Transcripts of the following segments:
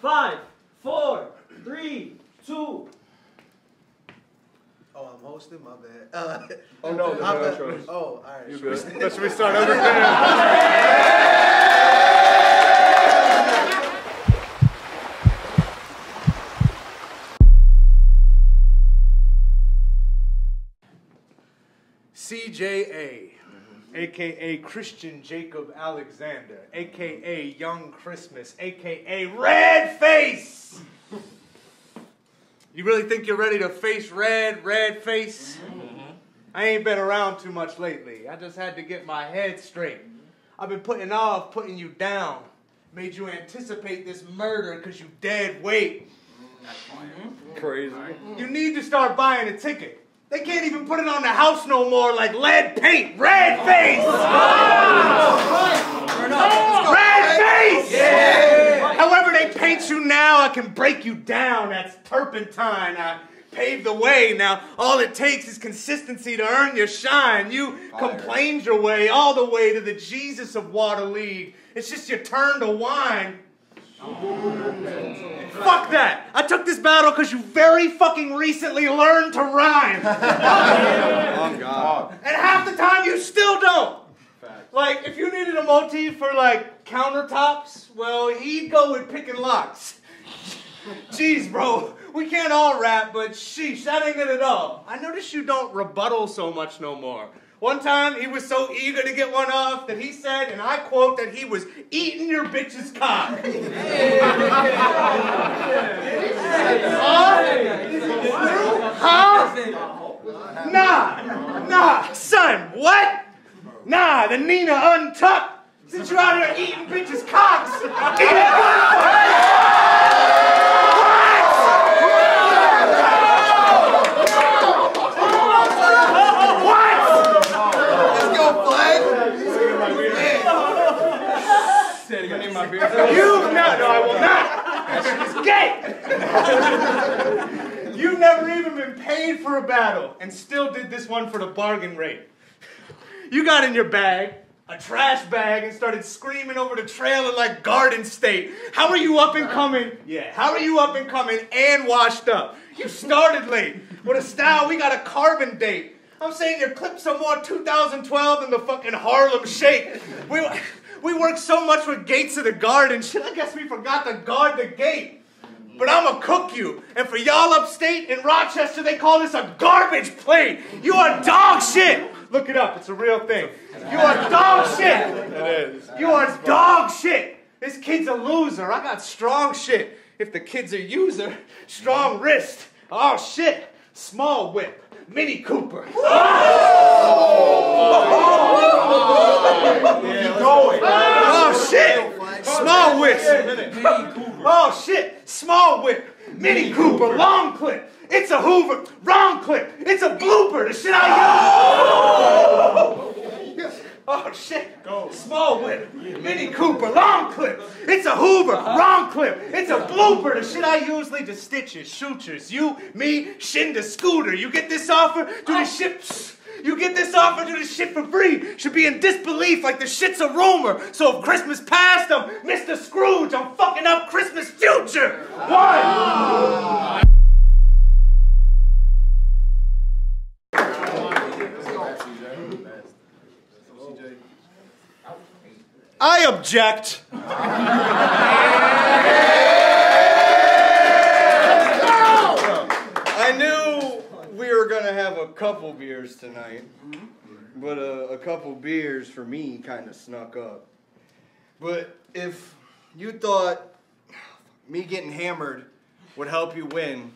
5, 4, 3, 2. Oh, I'm hosting? My bad. Oh, no, there's no intros. Oh, all right. You good. Should we start over? CJA, a.k.a. Christian Jacob Alexander, a.k.a. Young Christmas, a.k.a. Red Face! You really think you're ready to face Red Face? Mm-hmm. I ain't been around too much lately. I just had to get my head straight. I've been putting you down. Made you anticipate this murder because you dead weight. Mm-hmm. Crazy. Mm-hmm. You need to start buying a ticket. They can't even put it on the house no more like lead paint. Red Face! Oh. Oh. Red Face! Yeah. However they paint you now, I can break you down. That's turpentine. I paved the way. Now, all it takes is consistency to earn your shine. You complained your way all the way to the Jesus of Water League. It's just your turn to whine. Fuck that. I took this battle because you very fucking recently learned to rhyme. Oh, God. And half the time you still don't. Like, if you needed a motif for, like, countertops, well, he'd go with picking locks. Jeez, bro, we can't all rap, but sheesh, that ain't it at all. I noticed you don't rebuttal so much no more. One time, he was so eager to get one off that he said, and I quote, that he was eating your bitch's cock. Huh? Nah, son, what? Nah, the Nina untucked. Since you're out here eating bitches' cocks, eat it What? Let's go, Blake. You no, I will not. She's gay. You've never even been paid for a battle, and still did this one for the bargain rate. You got in your bag, a trash bag, and started screaming over the trailer like Garden State. How are you up and coming? Yeah, how are you up and coming and washed up? You started late. With a style, we got a carbon date. I'm saying your clips are more 2012 than the fucking Harlem Shake. We worked so much with gates of the garden. Shit, I guess we forgot to guard the gate. But I'ma cook you. And for y'all upstate in Rochester, they call this a garbage plate. You are dog shit. Look it up. It's a real thing. You are dog shit. It is. You are dog shit. This kid's a loser. I got strong shit. If the kid's a user, strong wrist. Oh, shit. Small whip. Mini Cooper. Oh! Oh! Keep going. Oh, shit. Small whip. Mini Cooper. Oh, shit. Small whip. Mini Cooper. Long clip. It's a Hoover. Wrong clip. It's a blooper. The shit I use. Oh, shit. Go. Small whip. Mini Cooper. Long clip. It's a Hoover. Wrong clip. It's a blooper. The shit I usually just stitches, shooters. You, me, Shinda, Scooter. You get this offer? Do the shit. You get this offer to this shit for free. Should be in disbelief like the shit's a rumor. So if Christmas passed, I'm Mr. Scrooge. I'm fucking up Christmas future. One. I object. I knew we were gonna have a couple beers tonight, but a couple beers for me kind of snuck up. But if you thought me getting hammered would help you win,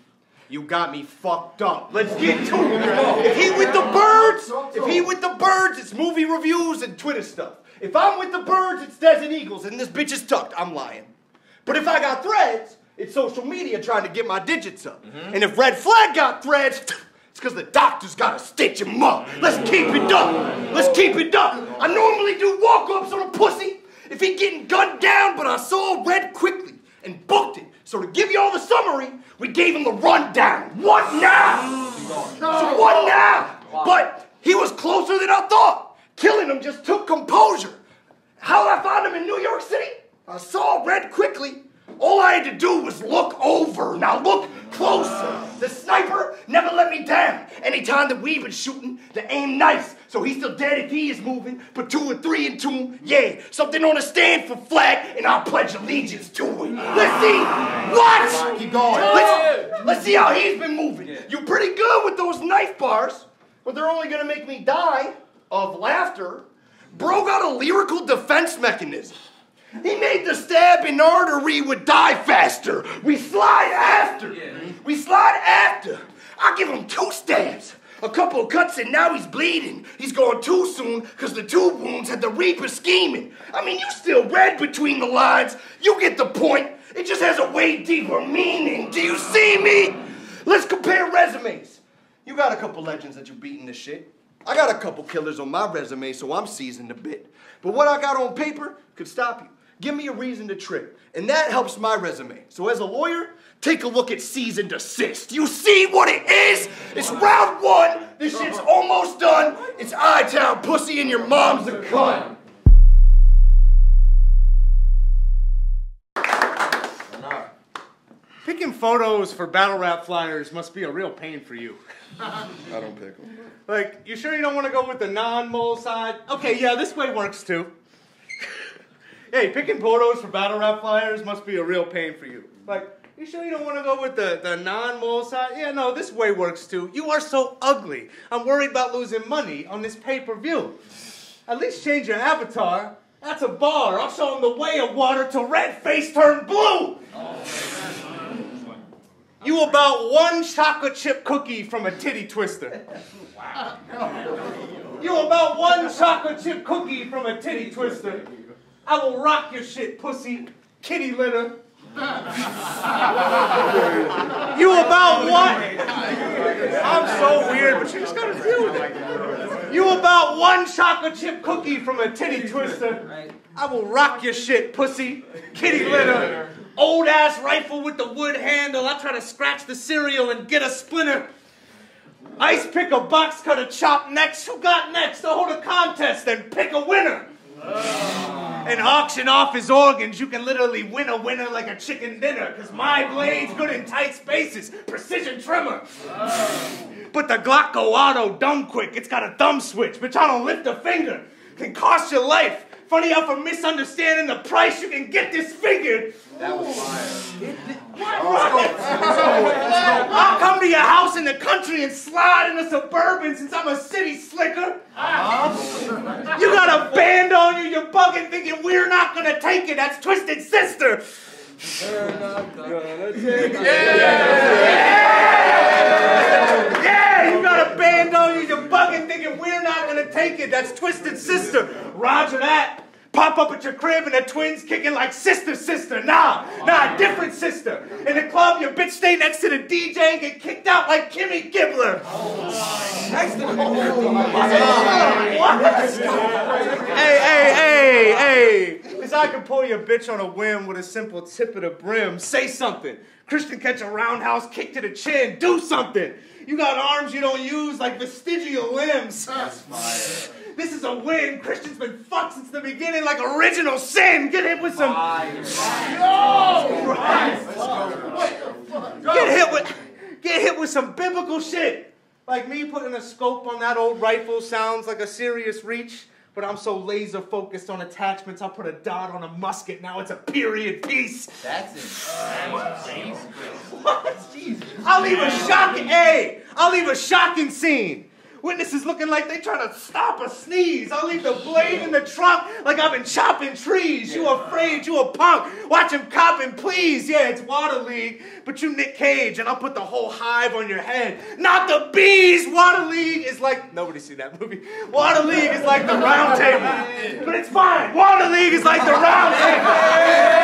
you got me fucked up. Let's get to it. If he with the birds, it's movie reviews and Twitter stuff. If I'm with the birds, it's Desert Eagles, and this bitch is tucked. I'm lying. But if I got threads, it's social media trying to get my digits up. Mm-hmm. And if Red Flag got threads, it's because the doctor's got to stitch him up. Let's keep it up. Let's keep it up. I normally do walk-ups on a pussy if he getting gunned down, but I saw Red quickly and booked it. So to give y'all the summary, we gave him the rundown. What now? So what now? But he was closer than I thought. Killing him just took composure. How I found him in New York City? I saw Red quickly, All I had to do was look over. Now look closer. The sniper never let me down. Anytime that we've been shooting, they aim nice. So he's still dead if he is moving. Put 2 and 3 in tune. Yeah, something on a stand for flag, and I'll pledge allegiance to it. Let's see. Watch. Keep going. Let's see how he's been moving. You're pretty good with those knife bars, but they're only gonna make me die of laughter. Bro got a lyrical defense mechanism. He made the stab in artery would die faster. We slide after. Yeah. We slide after. I give him 2 stabs, a couple of cuts, and now he's bleeding. He's going too soon because the 2 wounds had the Reaper scheming. I mean, you still read between the lines. You get the point. It just has a way deeper meaning. Do you see me? Let's compare resumes. You got a couple legends that you beat in this shit. I got a couple killers on my resume, so I'm seasoned a bit. But what I got on paper could stop you. Give me a reason to trip, and that helps my resume. So as a lawyer, take a look at Cease and Desist. You see what it is? It's round 1. This shit's almost done. It's I-town, pussy, and your mom's a cunt. Picking photos for battle rap flyers must be a real pain for you. I don't pick them. Like, you sure you don't want to go with the non-mole side? Okay, yeah, this way works too. Hey, picking photos for battle rap flyers must be a real pain for you. Like, you sure you don't want to go with the non-mole side? Yeah, no, this way works too. You are so ugly. I'm worried about losing money on this pay-per-view. At least change your avatar. That's a bar. I'll show him the way of water till Red Face turned blue. Oh. You about 1 chocolate chip cookie from a titty twister. Wow. You about 1 chocolate chip cookie from a titty twister. I will rock your shit, pussy. Kitty litter. You about what? I'm so weird, but you just gotta deal with it. You about 1 chocolate chip cookie from a titty twister. I will rock your shit, pussy. Kitty litter. Old ass rifle with the wood handle. I try to scratch the cereal and get a splinter. Ice pick a box cutter, chop next. Who got next? I'll hold a contest and pick a winner. And auction off his organs. You can literally win a winner like a chicken dinner, because my blade's good in tight spaces. Precision trimmer. But the Glock go auto dumb quick. It's got a thumb switch. Bitch, I don't lift a finger. Can cost your life. Funny how for misunderstanding the price you can get disfigured. That was fire. I'll come to your house in the country and slide in a Suburban since I'm a city slicker. You got a band on you, you're bugging, thinking we're not gonna take it. That's Twisted Sister. We're not gonna take it. Yeah! Yeah! You got a band on you, you're bugging, thinking we're not gonna take it. That's Twisted Sister. Roger that. Pop up at your crib and the twins kicking like sister, sister. Nah, different sister. In the club, your bitch stay next to the DJ and get kicked out like Kimmy Gibbler. Next to the what? Hey. Because I can pull your bitch on a whim with a simple tip of the brim. Say something. Christian catch a roundhouse kick to the chin. Do something. You got arms you don't use like vestigial limbs. That's fire. This is a win. Christian's been fucked since the beginning like original sin. Get hit with some... Get hit with some biblical shit. Like me putting a scope on that old rifle sounds like a serious reach, but I'm so laser focused on attachments, I'll put a dot on a musket. Now it's a period piece. That's insane. What? Jesus. I'll leave a shocking scene. Witnesses looking like they trying to stop a sneeze. I'll leave the blade in the trunk like I've been chopping trees. You afraid, you a punk. Watch him copping, please. Yeah, it's Water League, but you Nick Cage, and I'll put the whole hive on your head. Not the bees. Water League is like... Nobody's seen that movie. Water League is like the round table. But it's fine. Water League is like the round table.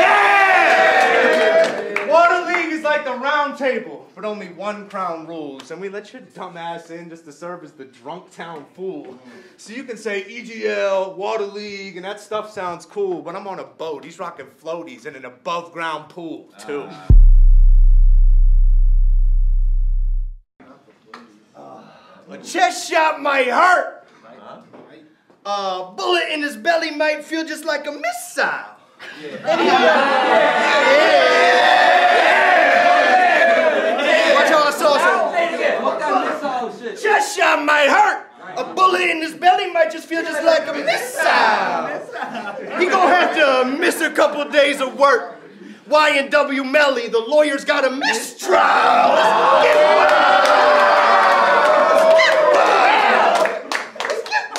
Yeah! Water League is like the round table. But only 1 crown rules, and we let your dumb ass in just to serve as the drunk town fool. So you can say EGL, Water League, and that stuff sounds cool, but I'm on a boat. He's rocking floaties in an above ground pool, too. A chest shot might hurt. A bullet in his belly might feel just like a missile. Watch all the sauce. Just shot might hurt. A bullet in his belly might just feel just like a missile. He gonna have to miss a couple of days of work. Y and W Melly, the lawyer's got a mistrial. Let's get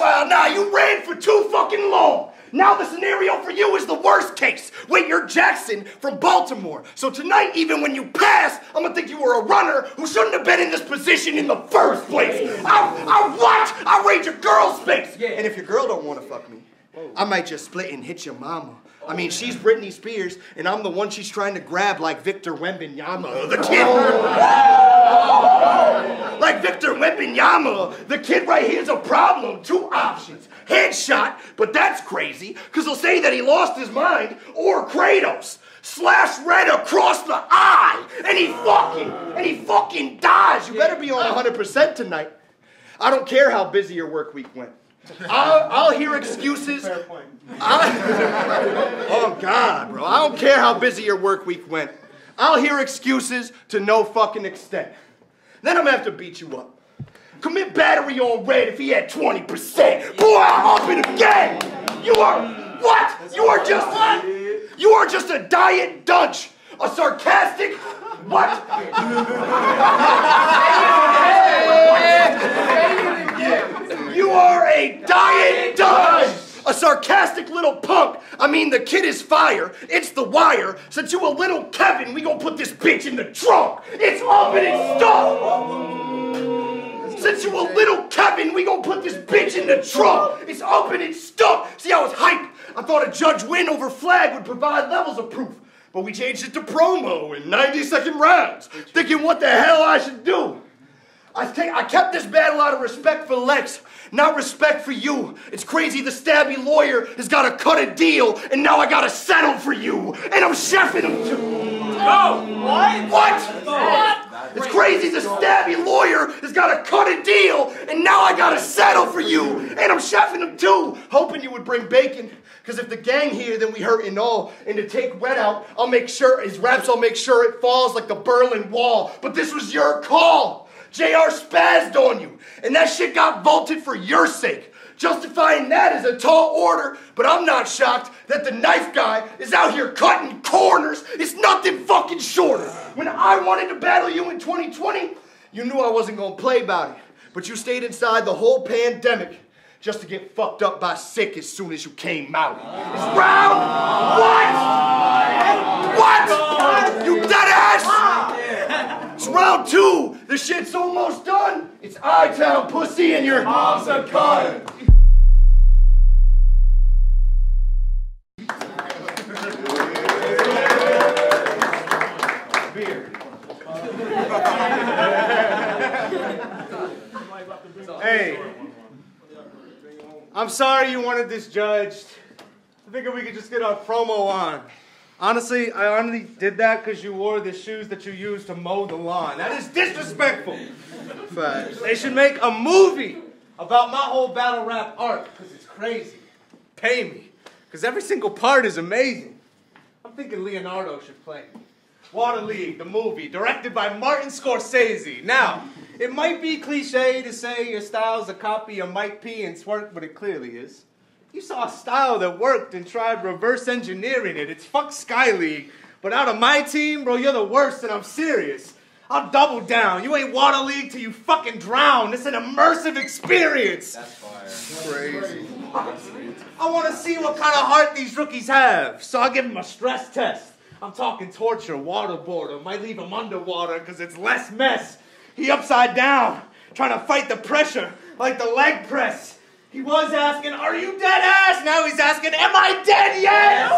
wild. Now you ran for too fucking long. Now the scenario for you is the worst case. Wait, you're Jackson from Baltimore. So tonight, even when you pass, I'm gonna think you were a runner who shouldn't have been in this position in the first place. I raid your girl's face. And if your girl don't wanna fuck me, I might just split and hit your mama. I mean, she's Britney Spears, and I'm the one she's trying to grab like Victor Wembanyama, the kid. Like Victor Wembanyama, the kid right here's a problem. Two options. Headshot, but that's crazy, because he'll say that he lost his mind, or Kratos. Slash red across the eye, and he fucking dies. You better be on 100% tonight. I don't care how busy your work week went. I'll hear excuses. Oh God, bro. I don't care how busy your work week went. I'll hear excuses to no fucking extent. Then I'm gonna have to beat you up. Commit battery on Red if he had 20%. Boy, I'm up in the game. You are what? You are just what? You are just a diet dunce. A sarcastic what? You are a dying dud! A sarcastic little punk! I mean, the kid is fire, it's the wire. Since you a little Kevin, we gonna put this bitch in the trunk! It's up and it's stuck! Since you a little Kevin, we gonna put this bitch in the trunk! It's up and it's stuck! See, I was hyped! I thought a judge win over flag would provide levels of proof. But we changed it to promo in 90-second rounds, thinking what the hell I should do. I kept this battle out of respect for Lex, not respect for you. It's crazy the stabby lawyer has got to cut a deal, and now I got to settle for you, and I'm chefing him too. No! What? What? What? It's crazy the stabby lawyer has got to cut a deal, and now I got to settle for you, and I'm chefing him too, hoping you would bring bacon. Because if the gang here, then we hurtin' all. And to take Wet out, I'll make sure, his raps, I'll make sure it falls like the Berlin Wall. But this was your call. JR spazzed on you. And that shit got vaulted for your sake. Justifying that is a tall order, but I'm not shocked that the knife guy is out here cutting corners. It's nothing fucking shorter. When I wanted to battle you in 2020, you knew I wasn't gonna play about it. But you stayed inside the whole pandemic just to get fucked up by sick as soon as you came out. It's round what? What? You dead ass! It's round two. The shit's almost done. It's I-town pussy and your mom's a cunt. Hey. I'm sorry you wanted this judged. I figured we could just get our promo on. Honestly, I only did that because you wore the shoes that you used to mow the lawn. That is disrespectful. Facts. They should make a movie about my whole battle rap art because it's crazy. Pay me. Because every single part is amazing. I'm thinking Leonardo should play me. Water League, the movie, directed by Martin Scorsese. Now, it might be cliche to say your style's a copy of Mike P and Twerk, but it clearly is. You saw a style that worked and tried reverse engineering it. It's fuck Sky League, but out of my team, bro, you're the worst, and I'm serious. I'll double down. You ain't Water League till you fucking drown. It's an immersive experience. That's fire. Crazy. I want to see what kind of heart these rookies have, so I'll give them a stress test. I'm talking torture, waterboard, might leave them underwater because it's less mess. He upside down, trying to fight the pressure, like the leg press. He was asking, are you dead ass? Now he's asking, am I dead yet?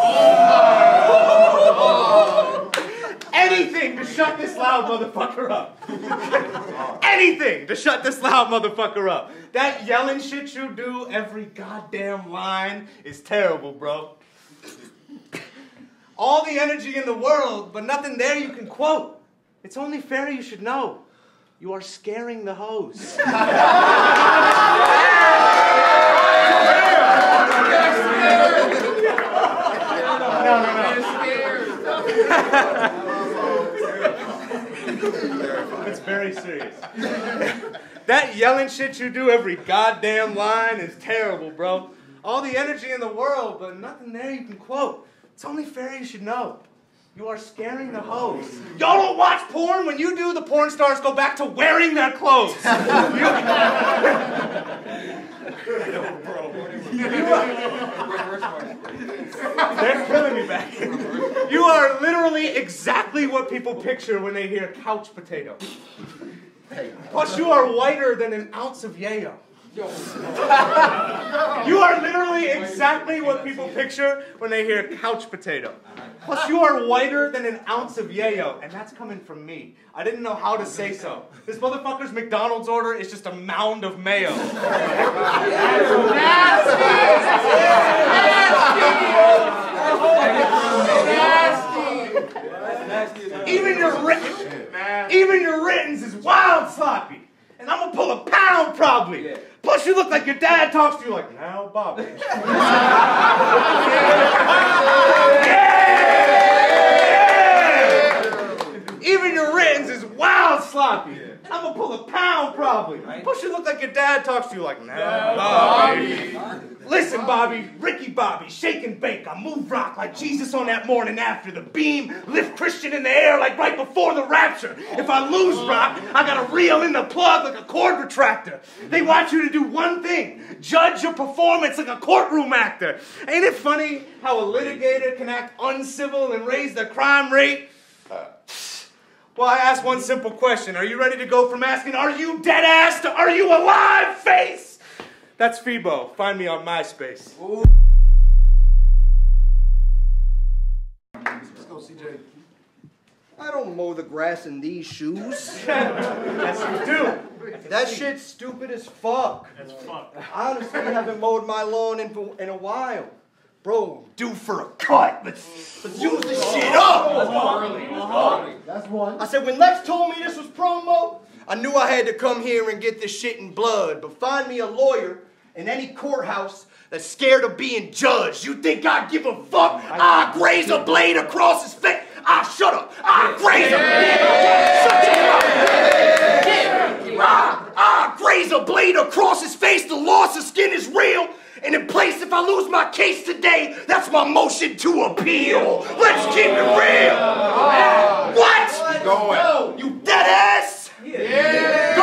Oh. Anything to shut this loud motherfucker up. Anything to shut this loud motherfucker up. That yelling shit you do, every goddamn line is terrible, bro. All the energy in the world, but nothing there you can quote. It's only fair you should know. You are scaring the hoes. No, no, no. It's very serious. That yelling shit you do every goddamn line is terrible, bro. All the energy in the world, but nothing there you can quote. It's only fair you should know. You are scaring the hoes. Y'all don't watch porn. When you do, the porn stars go back to wearing their clothes. Yo, bro. They're killing me back. You are literally exactly what people picture when they hear couch potato. Plus, you are whiter than an ounce of yayo. You are literally exactly what people picture when they hear couch potato. Plus, you are whiter than an ounce of yayo, and that's coming from me. I didn't know how to say so. This motherfucker's McDonald's order is just a mound of mayo. Nasty. Even your writtens is wild sloppy. And I'm gonna pull a pound, probably. Yeah. Plus, you look like your dad talks to you like, now, Bobby. Yeah. Even your writtens is wild sloppy. Yeah. And I'm gonna pull a pound, probably. Right. Plus, you look like your dad talks to you like, now, Bobby. Listen, Bobby, Ricky Bobby, shake and bake. I move rock like Jesus on that morning after the beam. Lift Christian in the air like right before the rapture. If I lose rock, I gotta reel in the plug like a cord retractor. They want you to do one thing. Judge your performance like a courtroom actor. Ain't it funny how a litigator can act uncivil and raise the crime rate? Well, I asked one simple question. Are you ready to go from asking, are you dead ass, to are you alive, face? That's Febo. Find me on MySpace. Ooh. Let's go, CJ. I don't mow the grass in these shoes. Yes, you do. That shit's stupid as fuck. That's fuck. I honestly haven't mowed my lawn in a while. Bro, due for a cut. Let's use this shit up. That's one. That's one. I said, when Lex told me this was promo, I knew I had to come here and get this shit in blood. But find me a lawyer in any courthouse that's scared of being judged. You think I give a fuck? I graze a blade across his face. I shut up. I graze a blade. Shut your mouth. I graze a blade across his face. The loss of skin is real. And in place, if I lose my case today, that's my motion to appeal. Let's keep it real. What? Going. You dead ass. Yeah.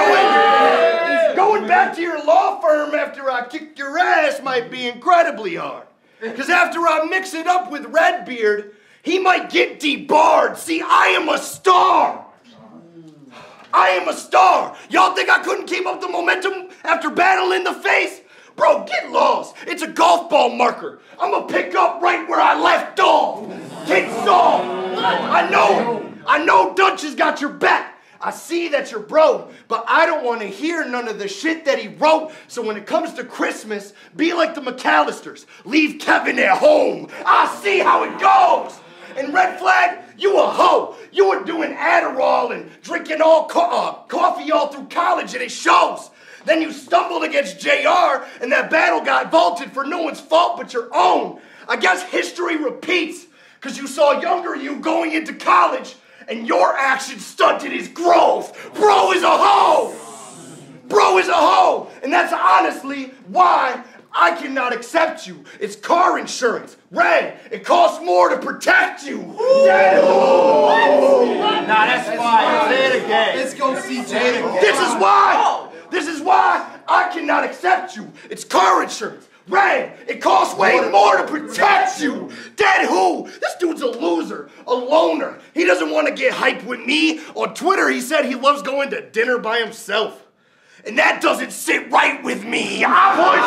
Going back to your law firm after I kicked your ass might be incredibly hard. Because after I mix it up with Redbeard, he might get debarred. See, I am a star. I am a star. Y'all think I couldn't keep up the momentum after battle in the face? Bro, get lost. It's a golf ball marker. I'm going to pick up right where I left off. Get soft. I know Dutch has got your back. I see that you're broke, but I don't want to hear none of the shit that he wrote. So when it comes to Christmas, be like the McAllisters. Leave Kevin at home. I see how it goes. And Red Flag, you a hoe. You were doing Adderall and drinking all coffee all through college, and it shows. Then you stumbled against JR, and that battle got vaulted for no one's fault but your own. I guess history repeats, because you saw younger you going into college, and your action stunted his growth. Bro is a hoe. Bro is a hoe. And that's honestly why I cannot accept you. It's car insurance. Red, it costs more to protect you. Dead hoe. Nah, that's why. Say it again. Let's go see Jade again. This is why. This is why I cannot accept you. It's car insurance. Red, it costs way more to protect you. Dead who? This dude's a loser, a loner. He doesn't want to get hyped with me. On Twitter, he said he loves going to dinner by himself. And that doesn't sit right with me. I push.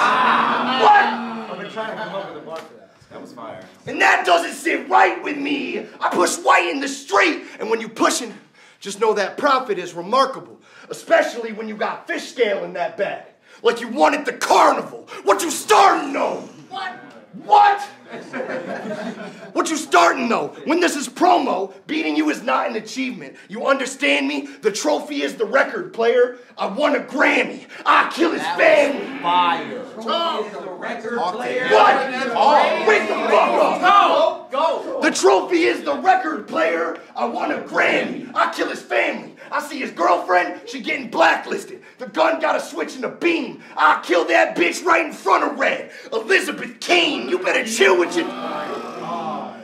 What? I've been trying to come up with a bar for that. That was fire. And that doesn't sit right with me. I push white in the street. And when you pushing, just know that profit is remarkable. Especially when you got fish scale in that bag. Like you wanted the carnival. What you starting on? What? What? What you starting though? When this is promo, beating you is not an achievement. You understand me? The trophy is the record, player. I won a Grammy. I kill his family. Fire. Tom, the record player. What? Wake the fuck up. Go. The trophy is the record, player. I won a Grammy. I kill his family. I see his girlfriend. She getting blacklisted. The gun got a switch and a beam. I kill that bitch right in front of Red. Elizabeth Kane. You better chill with your.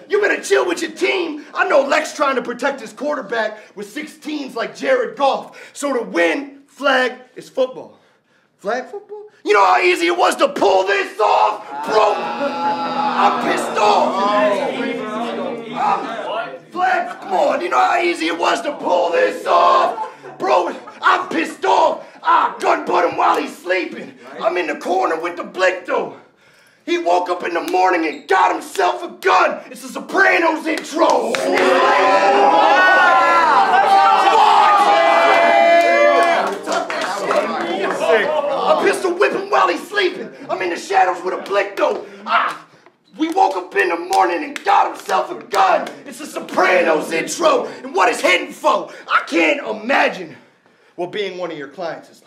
You better chill with your team. I know Lex trying to protect his quarterback with 16s like Jared Goff. So to win, flag is football. Flag football? You know how easy it was to pull this off? Bro, I'm pissed off. Flag, come on. You know how easy it was to pull this off? Bro, I'm pissed off. I gun butt him while he's sleeping. I'm in the corner with the blick, though. He woke up in the morning and got himself a gun. It's a Sopranos intro. I pistol whip him while he's sleeping. I'm in the shadows with a blick though. We woke up in the morning and got himself a gun. It's a Sopranos intro. And what is hidden for? I can't imagine what being one of your clients is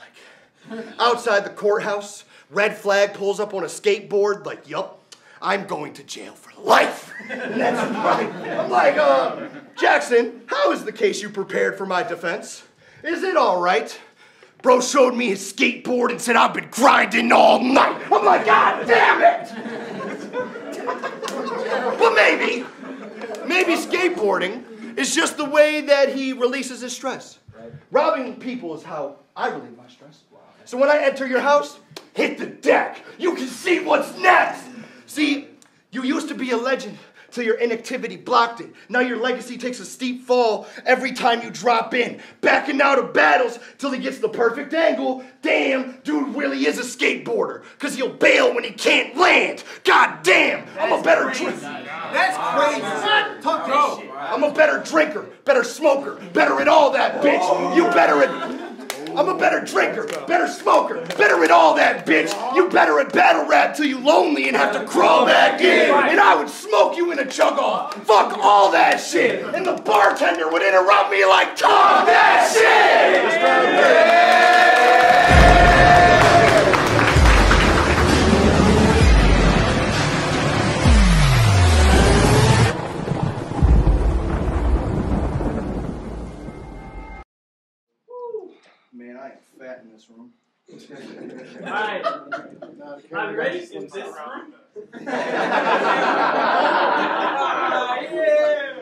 like. Outside the courthouse, Red Flag pulls up on a skateboard, like, yup, I'm going to jail for life. And that's right. I'm like, Jackson, how is the case you prepared for my defense? Is it all right? Bro showed me his skateboard and said, I've been grinding all night. I'm like, God damn it. But maybe skateboarding is just the way that he releases his stress. Robbing people is how I relieve my stress. So when I enter your house, hit the deck. You can see what's next. See, you used to be a legend till your inactivity blocked it. Now your legacy takes a steep fall every time you drop in. Backing out of battles till he gets the perfect angle. Damn, dude really is a skateboarder. Cause he'll bail when he can't land. God damn, I'm a better drinker. That's crazy. Talk that shit. I'm a better drinker, better smoker, better at all that, bitch. You better at... I'm a better drinker, better smoker, better at all that, bitch. You better at battle rap till you lonely and have to crawl back in. And I would smoke you in a jug-off. Fuck all that shit. And the bartender would interrupt me like, talk that shit! Yeah. Fat in this room. Alright. I'm ready in this room. Yeah.